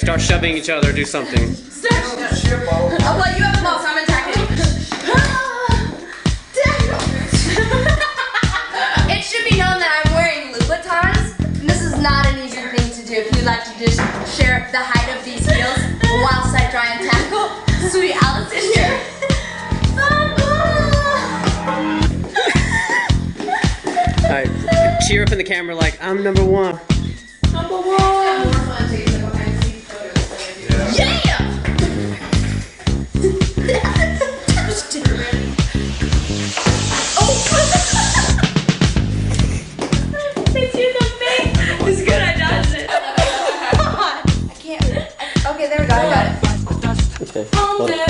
Start shoving each other, do something. I'll let you have the most, I'm attacking. It should be known that I'm wearing Louboutins, and this is not an easy thing to do. If you'd like to just share the height of these heels whilst I try and tackle, sweet Alice is here. Alright, cheer up in the camera like, I'm number one. Number one! Okay, there we go. I got it. Okay.